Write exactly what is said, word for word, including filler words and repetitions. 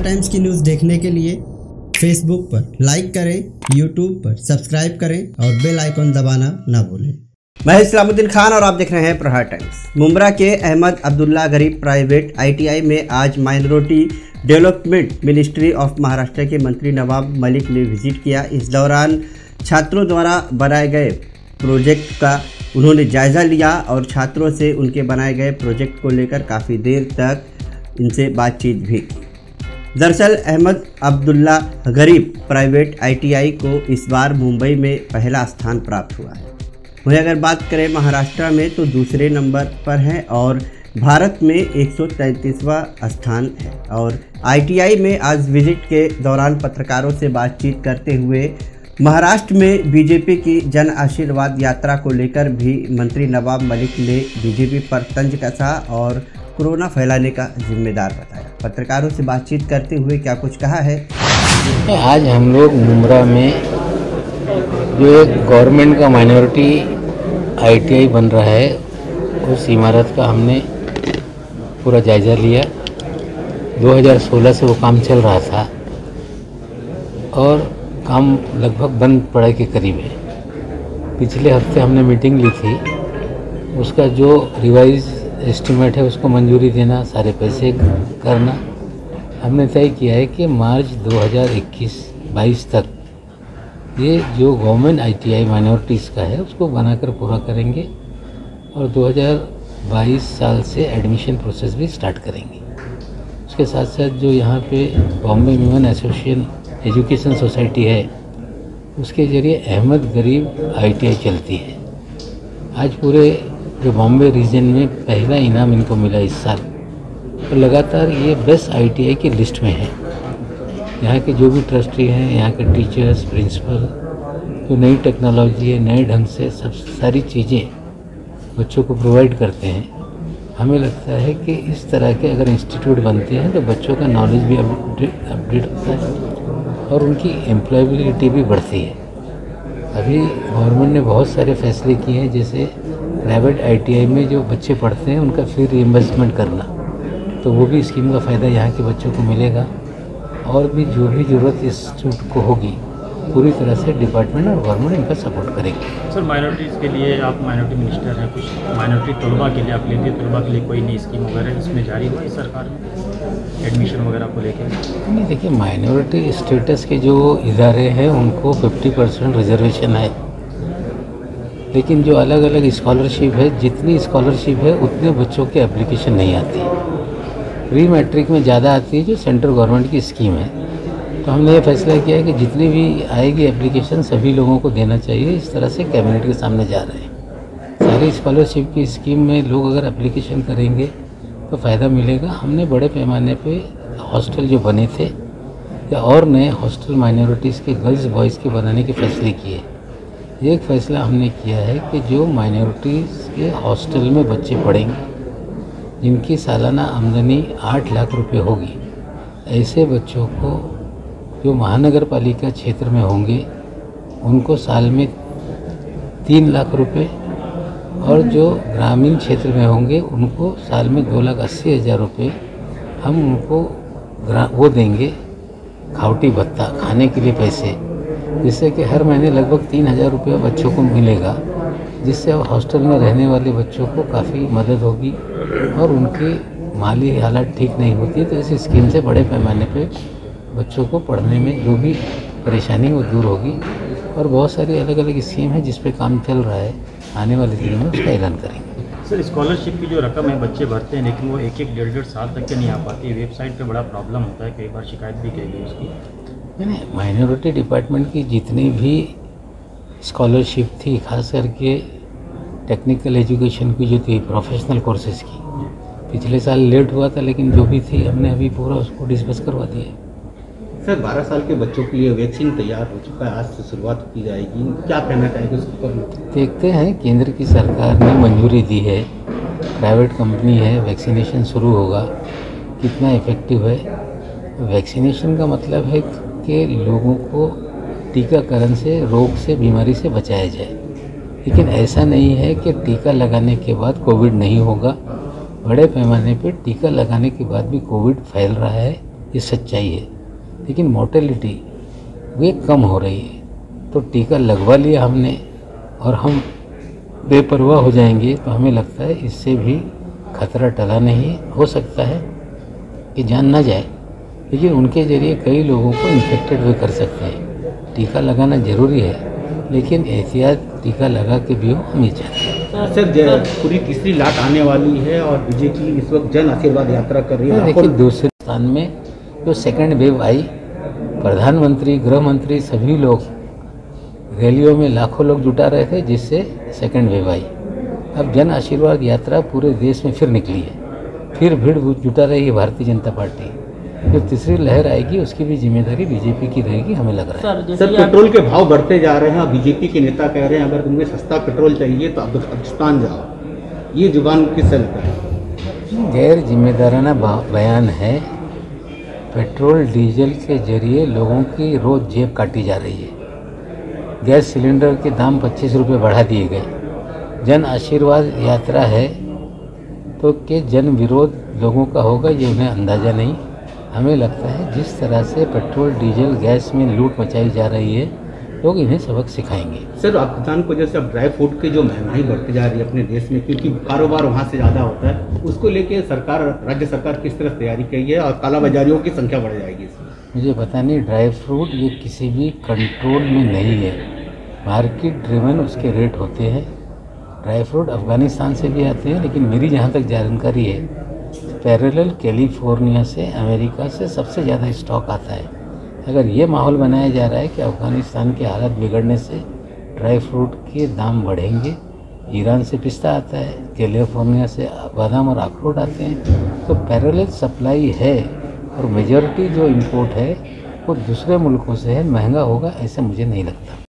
प्रहार टाइम्स की न्यूज़ देखने के लिए फेसबुक पर लाइक करें, यूट्यूब पर सब्सक्राइब करें और बेल आइकॉन दबाना ना भूलें। मैं सलामुद्दीन खान और आप देख रहे हैं प्रहार टाइम्स। मुंब्रा के अहमद अब्दुल्ला गरीब प्राइवेट आई टी आई में आज minority development ministry of Maharashtra के मंत्री नवाब मलिक ने विजिट किया। इस दौरान छात्रों द्वारा बनाए गए प्रोजेक्ट का उन्होंने जायज़ा लिया और छात्रों से उनके बनाए गए प्रोजेक्ट को लेकर काफ़ी देर तक इनसे बातचीत भी की। दरअसल अहमद अब्दुल्ला गरीब प्राइवेट आई टी आई को इस बार मुंबई में पहला स्थान प्राप्त हुआ है। वहीं अगर बात करें महाराष्ट्र में तो दूसरे नंबर पर है और भारत में एक सौ तैंतीसवां स्थान है। और आई टी आई में आज विजिट के दौरान पत्रकारों से बातचीत करते हुए महाराष्ट्र में बीजेपी की जन आशीर्वाद यात्रा को लेकर भी मंत्री नवाब मलिक ने बीजेपी पर तंज कसा और कोरोना फैलाने का जिम्मेदार बताया। पत्रकारों से बातचीत करते हुए क्या कुछ कहा है। आज हम लोग मुंब्रा में जो एक गवर्नमेंट का माइनॉरिटी आई टी आई बन रहा है उस इमारत का हमने पूरा जायज़ा लिया। दो हज़ार सोलह से वो काम चल रहा था और काम लगभग बंद पड़े के करीब है। पिछले हफ्ते हमने मीटिंग ली थी, उसका जो रिवाइज एस्टिमेट है उसको मंजूरी देना, सारे पैसे करना। हमने तय किया है कि मार्च दो हज़ार इक्कीस बाईस तक ये जो government I T I minorities का है उसको बनाकर पूरा करेंगे और दो हज़ार बाईस साल से एडमिशन प्रोसेस भी स्टार्ट करेंगे। उसके साथ साथ जो यहाँ पे Bombay women association education society है उसके ज़रिए अहमद गरीब आई टी आई चलती है। आज पूरे जो बॉम्बे रीजन में पहला इनाम इनको मिला इस साल और लगातार ये बेस्ट आई टी आई की लिस्ट में है। यहाँ के जो भी ट्रस्टी हैं, यहाँ के टीचर्स, प्रिंसिपल, जो नई टेक्नोलॉजी है, नए ढंग से सब सारी चीज़ें बच्चों को प्रोवाइड करते हैं। हमें लगता है कि इस तरह के अगर इंस्टीट्यूट बनते हैं तो बच्चों का नॉलेज भी अपडेट अपडेट होता है और उनकी एम्प्लॉयबिलिटी भी बढ़ती है। अभी गवर्नमेंट ने बहुत सारे फैसले किए हैं, जैसे प्राइवेट आई टी आई में जो बच्चे पढ़ते हैं उनका फ्री रीइंबर्समेंट करना, तो वो भी स्कीम का फ़ायदा यहाँ के बच्चों को मिलेगा और भी जो भी ज़रूरत इंस्टीट्यूट को होगी पूरी तरह से डिपार्टमेंट और गवर्नमेंट इनका सपोर्ट करेंगे। सर, माइनॉरिटीज़ के लिए आप माइनॉरिटी मिनिस्टर हैं, कुछ माइनॉरिटी तलबा के लिए आप लेंगे, तलबा के लिए कोई नई स्कीम वगैरह इसमें जारी हुई सरकार में एडमिशन वगैरह को लेकर? नहीं, देखिए माइनॉरिटी स्टेटस के जो इदारे हैं उनको फिफ्टी परसेंट रिजर्वेशन है, लेकिन जो अलग अलग स्कॉलरशिप है, जितनी स्कॉलरशिप है उतने बच्चों की एप्लीकेशन नहीं आती। प्री मैट्रिक में ज़्यादा आती है जो सेंट्रल गवर्नमेंट की स्कीम है। तो हमने ये फैसला किया है कि जितनी भी आएगी एप्लीकेशन सभी लोगों को देना चाहिए। इस तरह से कैबिनेट के सामने जा रहे हैं। सारी स्कॉलरशिप की स्कीम में लोग अगर एप्लीकेशन करेंगे तो फ़ायदा मिलेगा। हमने बड़े पैमाने पे हॉस्टल जो बने थे या और नए हॉस्टल माइनॉरिटीज़ के गर्ल्स बॉयज़ के बनाने के फैसले किए। एक फ़ैसला हमने किया है कि जो माइनॉरिटीज़ के हॉस्टल में बच्चे पढ़ेंगे जिनकी सालाना आमदनी आठ लाख रुपये होगी, ऐसे बच्चों को जो महानगर पालिका क्षेत्र में होंगे उनको साल में तीन लाख रुपए और जो ग्रामीण क्षेत्र में होंगे उनको साल में दो लाख अस्सी हज़ार रुपये हम उनको वो देंगे, खावटी भत्ता, खाने के लिए पैसे, जिससे कि हर महीने लगभग तीन हज़ार रुपये बच्चों को मिलेगा, जिससे अब हॉस्टल में रहने वाले बच्चों को काफ़ी मदद होगी और उनकी माली हालत ठीक नहीं होती। तो इस स्कीम से बड़े पैमाने पर बच्चों को पढ़ने में जो भी परेशानी वो दूर होगी और बहुत सारी अलग अलग स्कीम है जिस पे काम चल रहा है। आने वाले दिनों में उसका ऐलान करेंगे। सर, स्कॉलरशिप की जो रकम है बच्चे भरते हैं लेकिन वो एक एक डेढ़ डेढ़ साल तक के नहीं आ पाती। वेबसाइट पे बड़ा प्रॉब्लम होता है, कई बार शिकायत भी की गई उसकी। नहीं, माइनॉरिटी डिपार्टमेंट की जितनी भी स्कॉलरशिप थी, खास करके टेक्निकल एजुकेशन की जो थी, प्रोफेशनल कोर्सेज़ की, पिछले साल लेट हुआ था लेकिन जो भी थी हमने अभी पूरा उसको डिस्कस करवा दिया है। सर, बारह साल के बच्चों के लिए वैक्सीन तैयार हो चुका है, आज से शुरुआत की जाएगी, क्या कहना चाहेंगे उसके ऊपर? देखते हैं, केंद्र की सरकार ने मंजूरी दी है, प्राइवेट कंपनी है, वैक्सीनेशन शुरू होगा, कितना इफ़ेक्टिव है। वैक्सीनेशन का मतलब है कि लोगों को टीकाकरण से, रोग से, बीमारी से बचाया जाए, लेकिन ऐसा नहीं है कि टीका लगाने के बाद कोविड नहीं होगा। बड़े पैमाने पर टीका लगाने के बाद भी कोविड फैल रहा है ये सच्चाई है, लेकिन मोर्टेलिटी वे कम हो रही है। तो टीका लगवा लिया हमने और हम बेपरवाह हो जाएंगे तो हमें लगता है इससे भी खतरा टला नहीं, हो सकता है कि जान ना जाए, लेकिन उनके ज़रिए कई लोगों को इन्फेक्टेड भी कर सकते हैं। टीका लगाना ज़रूरी है, लेकिन एहतियात टीका लगा के भी हो, हम ये चाहते हैं। सर, पूरी तीसरी लाट आने वाली है और बीजेपी इस वक्त जन आशीर्वाद यात्रा कर रही है। लेकिन दूसरे स्थान में जो तो सेकेंड वेव आई, प्रधानमंत्री, गृह मंत्री, सभी लोग रैलियों में लाखों लोग जुटा रहे थे, जिससे सेकेंड वेव आई। अब जन आशीर्वाद यात्रा पूरे देश में फिर निकली है, फिर भीड़ जुटा रही है भारतीय जनता पार्टी। जो तीसरी लहर आएगी उसकी भी जिम्मेदारी बीजेपी की रहेगी, हमें लग रहा है। सर, पेट्रोल के भाव बढ़ते जा रहे हैं और बीजेपी के नेता कह रहे हैं अगर तुम्हें सस्ता पेट्रोल चाहिए तो आप पाकिस्तान जाओ। ये जुबान किस हद तक है? गैर जिम्मेदाराना बयान है। पेट्रोल डीजल के जरिए लोगों की रोज़ जेब काटी जा रही है। गैस सिलेंडर के दाम पच्चीस रुपये बढ़ा दिए गए। जन आशीर्वाद यात्रा है तो के जन विरोध लोगों का होगा ये उन्हें अंदाज़ा नहीं। हमें लगता है जिस तरह से पेट्रोल डीजल गैस में लूट मचाई जा रही है, लोग इन्हें सबक सिखाएंगे। सर, आप किसान को जैसे अब ड्राई फ्रूट की जो महंगाई बढ़ती जा रही है अपने देश में, क्योंकि कारोबार वहाँ से ज़्यादा होता है, उसको लेके सरकार, राज्य सरकार किस तरह तैयारी की है और कालाबाजारियों की संख्या बढ़ जाएगी इसमें? मुझे पता नहीं। ड्राई फ्रूट ये किसी भी कंट्रोल में नहीं है, मार्केट ड्रिवन उसके रेट होते हैं। ड्राई फ्रूट अफगानिस्तान से भी आते हैं, लेकिन मेरी जहाँ तक जानकारी है पैरेलल कैलिफोर्निया से, अमेरिका से सबसे ज़्यादा स्टॉक आता है। अगर ये माहौल बनाया जा रहा है कि अफ़गानिस्तान की हालत बिगड़ने से ड्राई फ्रूट के दाम बढ़ेंगे, ईरान से पिस्ता आता है, कैलिफोर्निया से बादाम और अखरोट आते हैं, तो पैरेलल सप्लाई है और मेजॉरिटी जो इंपोर्ट है वो दूसरे मुल्कों से है, महंगा होगा ऐसा मुझे नहीं लगता।